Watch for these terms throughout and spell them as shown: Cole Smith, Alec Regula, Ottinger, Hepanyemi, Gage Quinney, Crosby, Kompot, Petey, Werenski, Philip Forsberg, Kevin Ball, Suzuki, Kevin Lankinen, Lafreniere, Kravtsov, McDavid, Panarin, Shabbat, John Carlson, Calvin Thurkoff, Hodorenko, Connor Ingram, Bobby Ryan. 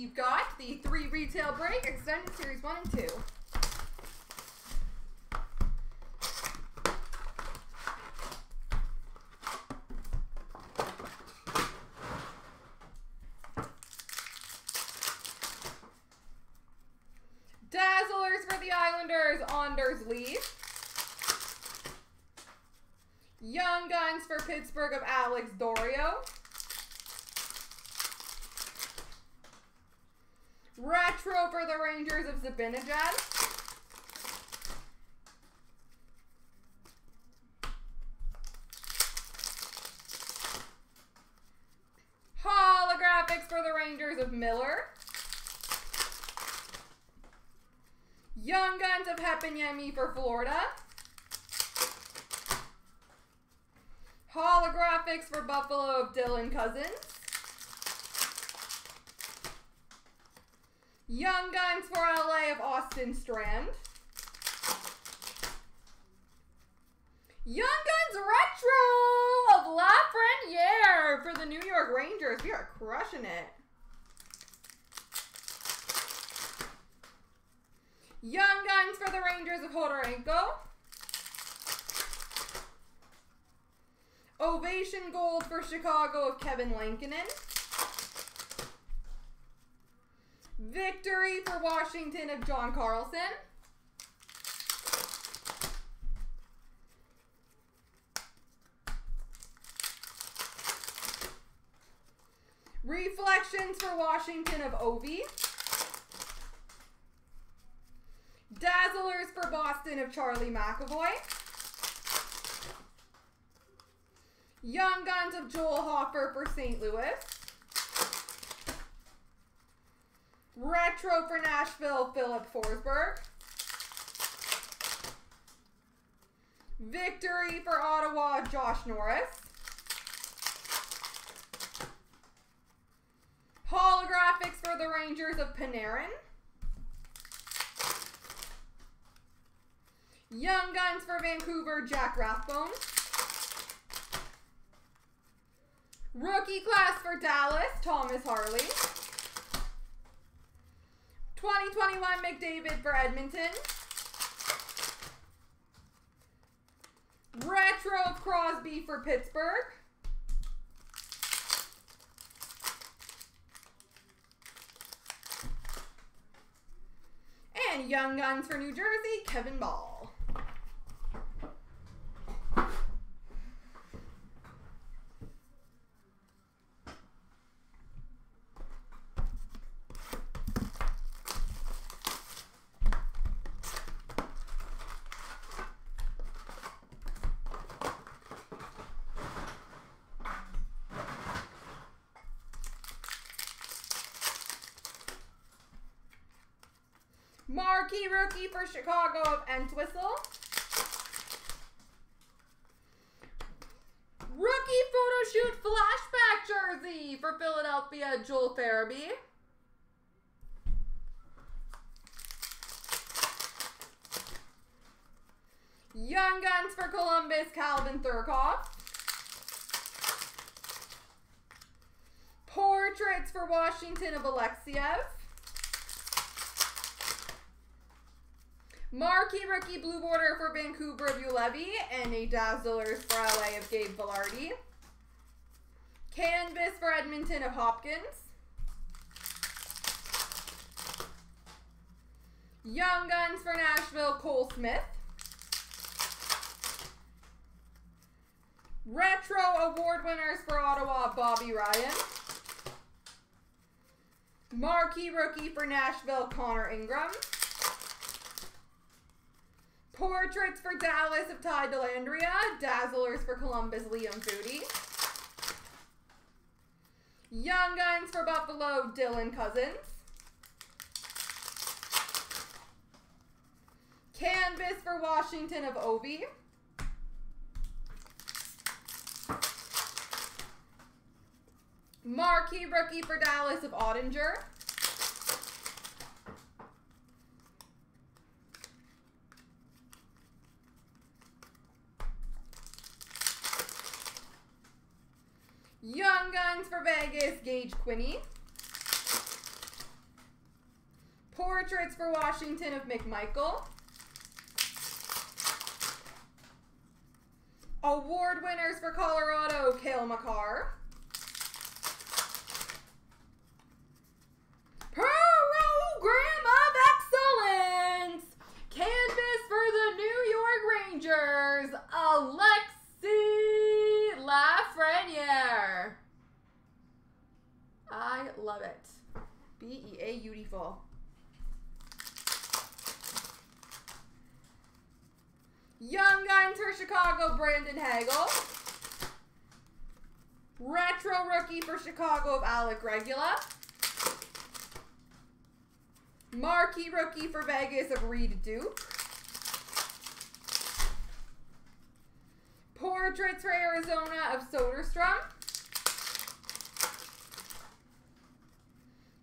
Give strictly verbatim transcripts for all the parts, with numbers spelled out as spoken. We've got the three retail break, extended series one and two. Dazzlers for the Islanders, Anders Lee. Young Guns for Pittsburgh of Alex Dorio. Retro for the Rangers of Zibinejad. Holographics for the Rangers of Miller. Young Guns of Hepanyemi for Florida. Holographics for Buffalo of Dylan Cozens. Young Guns for L A of Austin Strand. Young Guns Retro of Lafreniere for the New York Rangers. We are crushing it. Young Guns for the Rangers of Hodorenko. Ovation Gold for Chicago of Kevin Lankinen. Victory for Washington of John Carlson. Reflections for Washington of Ovi. Dazzlers for Boston of Charlie McAvoy. Young Guns of Joel Hofer for Saint Louis. Retro for Nashville, Philip Forsberg. Victory for Ottawa, Josh Norris. Holographics for the Rangers of Panarin. Young Guns for Vancouver, Jack Rathbone. Rookie class for Dallas, Thomas Harley. twenty twenty-one McDavid for Edmonton. Retro of Crosby for Pittsburgh. And Young Guns for New Jersey, Kevin Ball. Marquee Rookie for Chicago of Entwistle. Rookie Photo Shoot Flashback Jersey for Philadelphia, Joel Farabee. Young Guns for Columbus, Calvin Thurkoff. Portraits for Washington of Alexiev. Marquee Rookie Blue Border for Vancouver of Ulevi, and a Dazzlers for L A of Gabe Velarde. Canvas for Edmonton of Hopkins. Young Guns for Nashville, Cole Smith. Retro Award winners for Ottawa, Bobby Ryan. Marquee Rookie for Nashville, Connor Ingram. Portraits for Dallas of Ty Delandria. Dazzlers for Columbus, Liam Foudy. Young Guns for Buffalo, Dylan Cozens. Canvas for Washington of Ovi. Marquee Rookie for Dallas of Ottinger. Young Guns for Vegas, Gage Quinney. Portraits for Washington of McMichael. Award winners for Colorado, Cale Makar. Program of Excellence, canvas for the New York Rangers, Alexiev Lafreniere. I love it. B E A-utiful. Young Guns for Chicago, Brandon Hagel. Retro Rookie for Chicago of Alec Regula. Marquee Rookie for Vegas of Reed Duke. Portraits for Arizona of Soderstrom.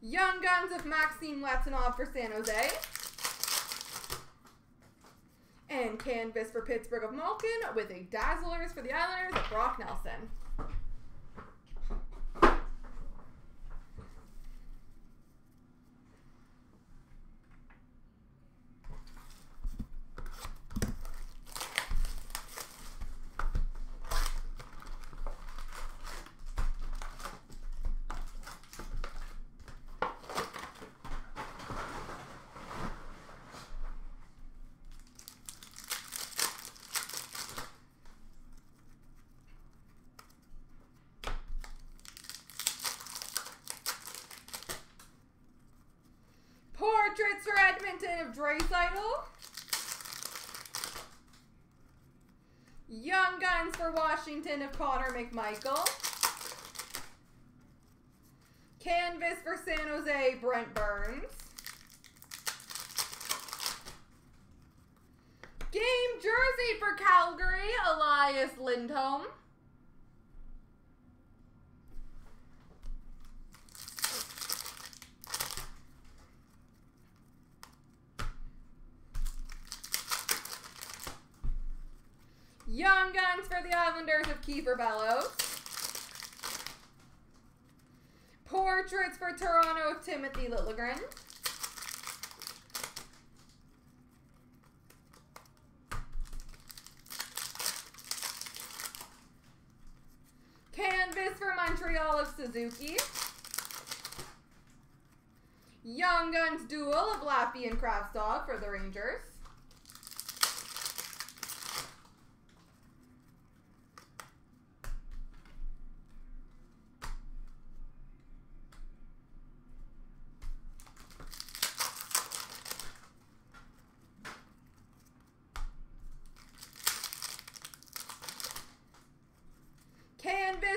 Young Guns of Maxim Latinov for San Jose. And canvas for Pittsburgh of Malkin with a Dazzlers for the Islanders of Brock Nelson. Portraits for Edmonton of Draisaitl. Young Guns for Washington of Connor McMichael. Canvas for San Jose, Brent Burns. Game jersey for Calgary, Elias Lindholm. Young Guns for the Islanders of Kiefer Bellows. Portraits for Toronto of Timothy Liljegren. Canvas for Montreal of Suzuki. Young Guns Duel of Lappy and Kravtsov for the Rangers.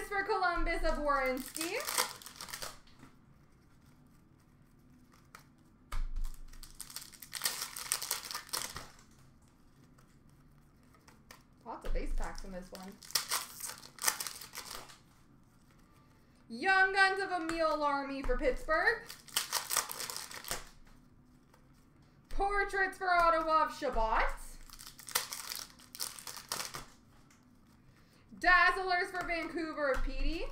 For Columbus of Werenski. Lots of base packs in this one. Young Guns of Emil Larmy for Pittsburgh. Portraits for Ottawa of Shabbat. Dazzlers for Vancouver of Petey.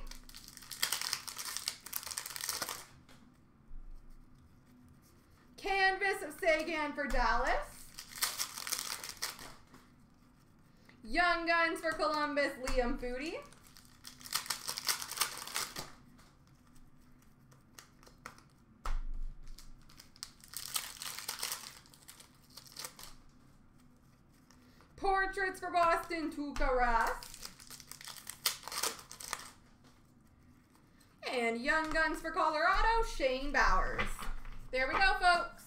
Canvas of Sagan for Dallas. Young Guns for Columbus, Liam Foudy. Portraits for Boston, Tuukka Rask. And Young Guns for Colorado, Shane Bowers. There we go, folks.